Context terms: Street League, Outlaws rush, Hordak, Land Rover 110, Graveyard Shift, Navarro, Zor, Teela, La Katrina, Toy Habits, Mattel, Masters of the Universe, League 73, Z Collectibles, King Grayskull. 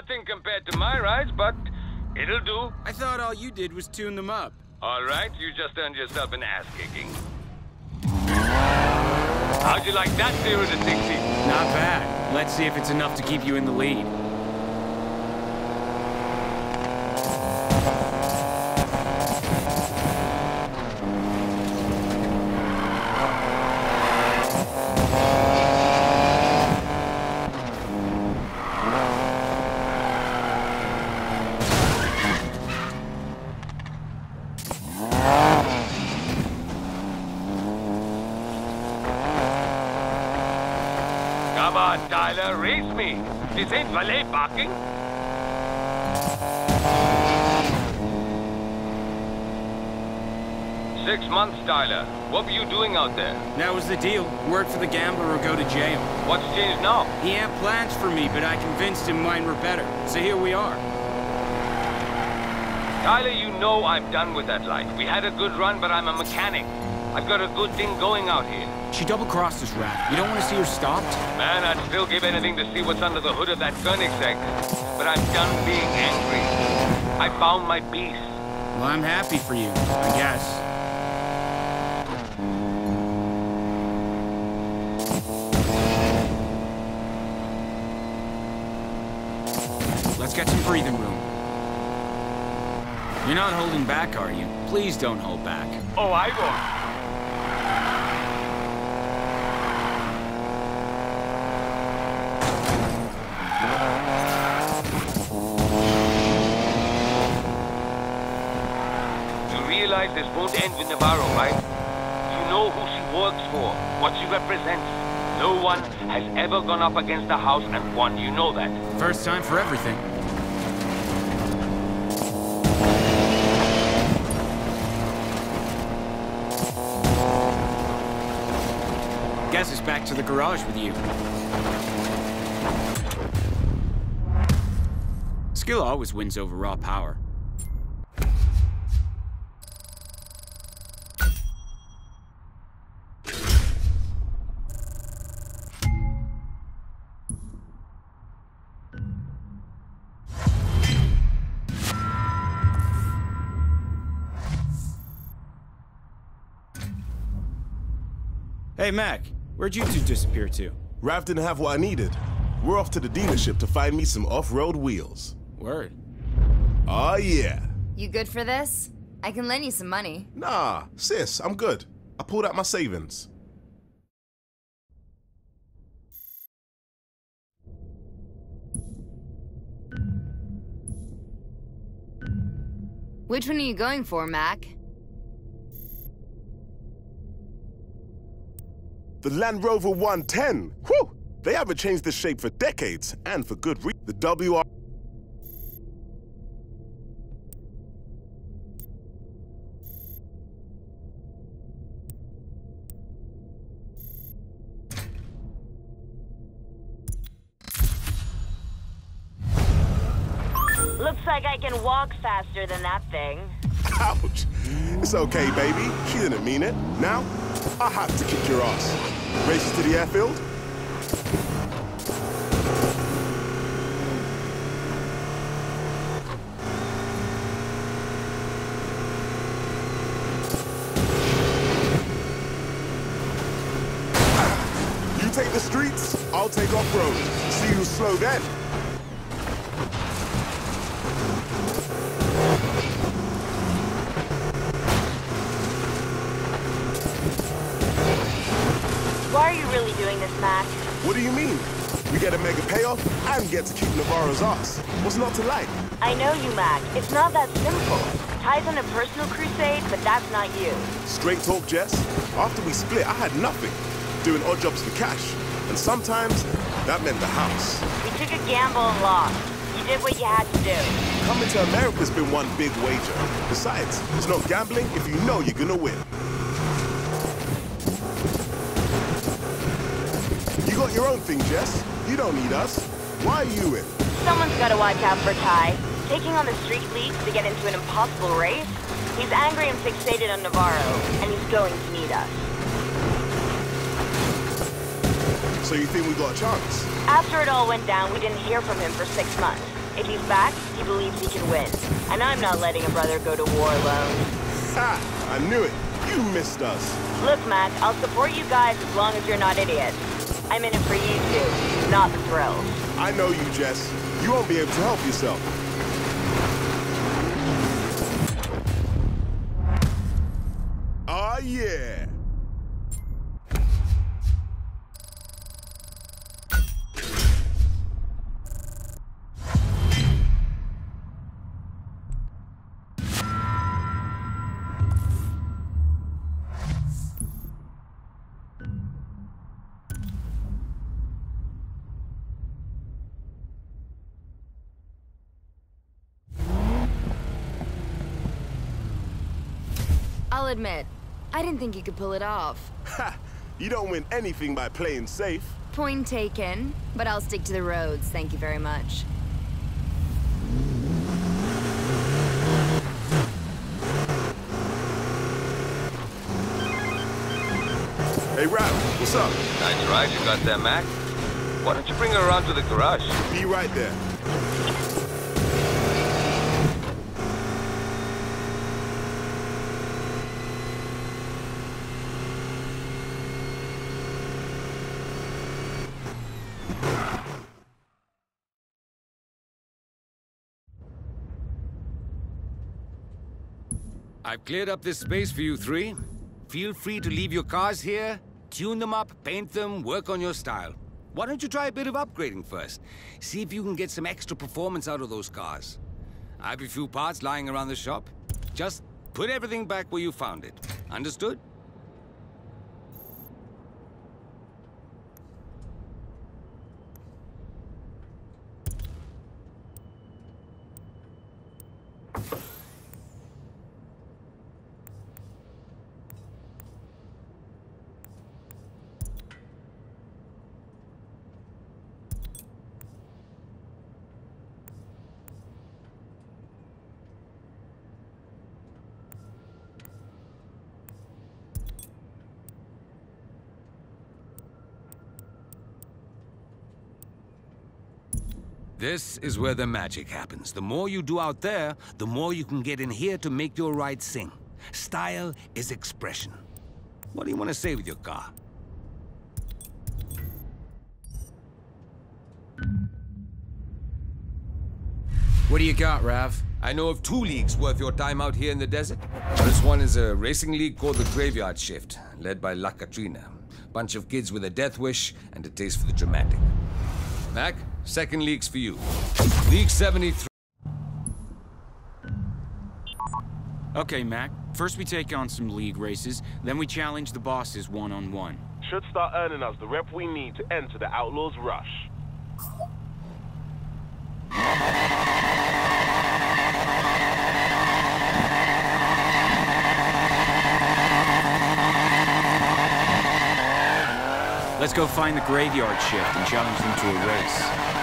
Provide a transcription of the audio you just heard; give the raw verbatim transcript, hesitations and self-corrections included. Nothing compared to my rides, but it'll do. I thought all you did was tune them up. All right, you just earned yourself an ass-kicking. How'd you like that zero to sixty? Not bad. Let's see if it's enough to keep you in the lead. Race me. This ain't valet parking. Six months, Tyler. What were you doing out there? That was the deal. Work for the gambler or go to jail. What's changed now? He had plans for me, but I convinced him mine were better. So here we are. Tyler, you know I'm done with that life. We had a good run, but I'm a mechanic. I've got a good thing going out here. She double-crossed this rat. You don't want to see her stopped? Man, I'd still give anything to see what's under the hood of that gun exec. But I'm done being angry. I found my peace. Well, I'm happy for you, I guess. Let's get some breathing room. You're not holding back, are you? Please don't hold back. Oh, I won't. This won't end with Navarro, right? You know who she works for, what she represents. No one has ever gone up against the house and won, you know that. First time for everything. Guess it's back to the garage with you. Skill always wins over raw power. Hey, Mac, where'd you two disappear to? Raph didn't have what I needed. We're off to the dealership to find me some off-road wheels. Word. Oh, yeah. You good for this? I can lend you some money. Nah, sis, I'm good. I pulled out my savings. Which one are you going for, Mac? The Land Rover one ten! Whew! They haven't changed this shape for decades, and for good reason. The W R... Looks like I can walk faster than that thing. Ouch! It's okay, baby. She didn't mean it. Now, I have to kick your ass. Races to the airfield. You take the streets, I'll take off-road. See who's slow then. Why are you really doing this, Mac? What do you mean? We get a mega payoff and get to keep Navarro's ass. What's not to like? I know you, Mac. It's not that simple. Ty's on a personal crusade, but that's not you. Straight talk, Jess. After we split, I had nothing. Doing odd jobs for cash. And sometimes, that meant the house. We took a gamble and lost. You did what you had to do. Coming to America's been one big wager. Besides, it's not gambling if you know you're gonna win. You got your own thing, Jess. You don't need us. Why are you in? Someone's got to watch out for Ty. Taking on the Street League to get into an impossible race? He's angry and fixated on Navarro, and he's going to need us. So you think we got a chance? After it all went down, we didn't hear from him for six months. If he's back, he believes he can win. And I'm not letting a brother go to war alone. Ha! I knew it. You missed us. Look, Mac, I'll support you guys as long as you're not idiots. I'm in it for you two, not the thrills. I know you, Jess. You won't be able to help yourself. Ah, yeah. I'll admit, I didn't think you could pull it off. Ha! You don't win anything by playing safe. Point taken, but I'll stick to the roads, thank you very much. Hey, Rap, what's up? Nice ride you got there, Mac. Why don't you bring her around to the garage? Be right there. I've cleared up this space for you three. Feel free to leave your cars here, tune them up, paint them, work on your style. Why don't you try a bit of upgrading first? See if you can get some extra performance out of those cars. I have a few parts lying around the shop. Just put everything back where you found it. Understood? This is where the magic happens. The more you do out there, the more you can get in here to make your ride sing. Style is expression. What do you want to say with your car? What do you got, Rav? I know of two leagues worth your time out here in the desert. First one is a racing league called the Graveyard Shift, led by La Katrina. Bunch of kids with a death wish and a taste for the dramatic. Mac? Second league's for you. League seventy-three. Okay, Mac. First we take on some league races, then we challenge the bosses one-on-one. Should start earning us the rep we need to enter the Outlaws rush. Let's go find the Graveyard Shift and challenge them to a race.